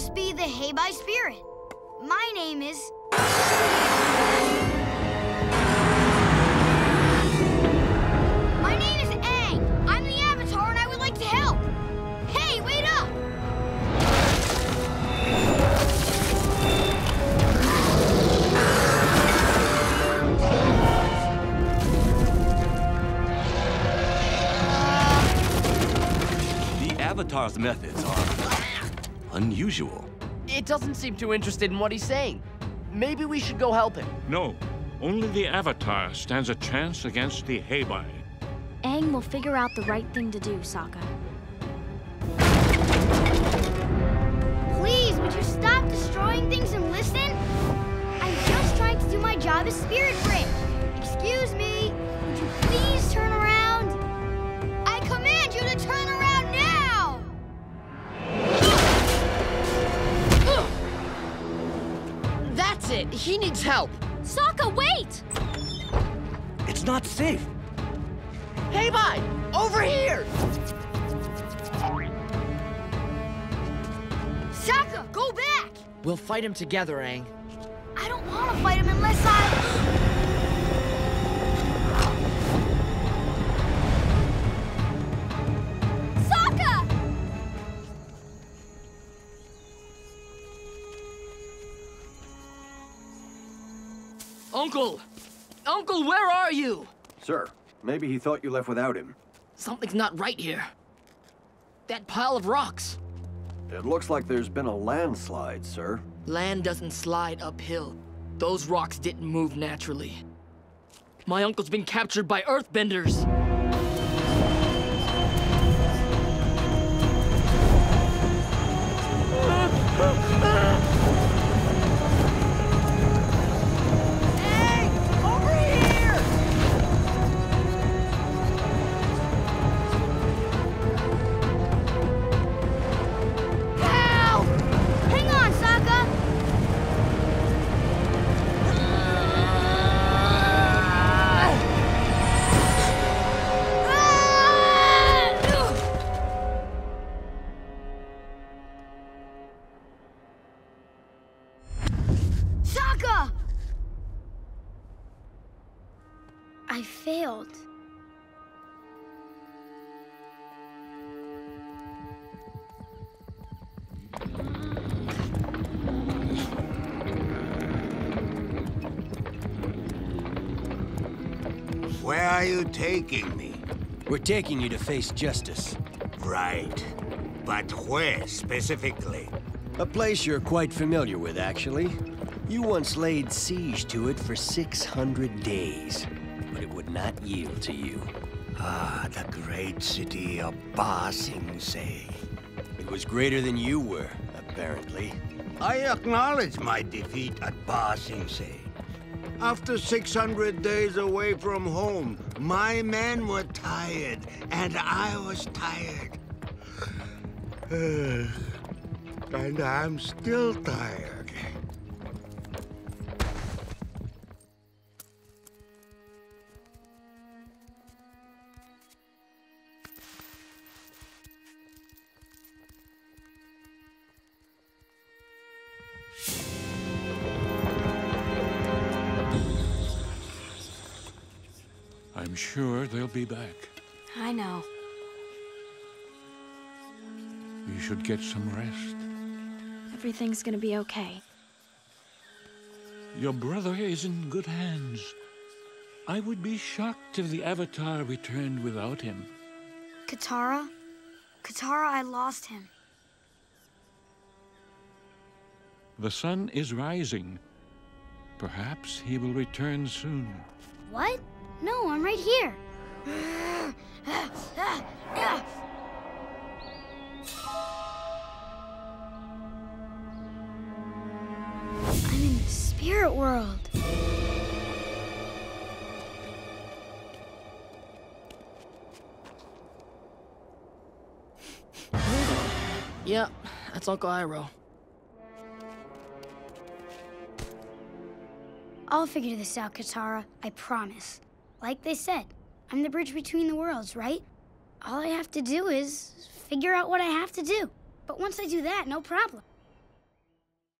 must be the Hei Bai spirit. My name is... My name is Aang. I'm the Avatar and I would like to help. Hey, wait up! The Avatar's methods are unusual. It doesn't seem too interested in what he's saying. Maybe we should go help him. No, only the Avatar stands a chance against the Hei Bai. Aang will figure out the right thing to do, Sokka. Please, would you stop destroying things and listen? I'm just trying to do my job as Spirit Bridge. Excuse me, would you please turn around? I command you to turn around now! That's it. He needs help. Sokka, wait! It's not safe. Hei Bai, over here! Sokka, go back! We'll fight him together, Aang. I don't want to fight him unless I... Uncle! Uncle, where are you? Sir, maybe he thought you left without him. Something's not right here. That pile of rocks. It looks like there's been a landslide, sir. Land doesn't slide uphill. Those rocks didn't move naturally. My uncle's been captured by earthbenders. I failed. Where are you taking me? We're taking you to face justice. Right. But where, specifically? A place you're quite familiar with, actually. You once laid siege to it for 600 days. But it would not yield to you. Ah, the great city of Ba Sing Se. It was greater than you were, apparently. I acknowledge my defeat at Ba Sing Se. After 600 days away from home, my men were tired, and I was tired. And I'm still tired. I'm sure they'll be back. I know. You should get some rest. Everything's gonna be okay. Your brother is in good hands. I would be shocked if the Avatar returned without him. Katara? Katara, I lost him. The sun is rising. Perhaps he will return soon. What? No, I'm right here. I'm in the spirit world. Yeah, that's Uncle Iroh. I'll figure this out, Katara. I promise. Like they said, I'm the bridge between the worlds, right? All I have to do is figure out what I have to do. But once I do that, no problem.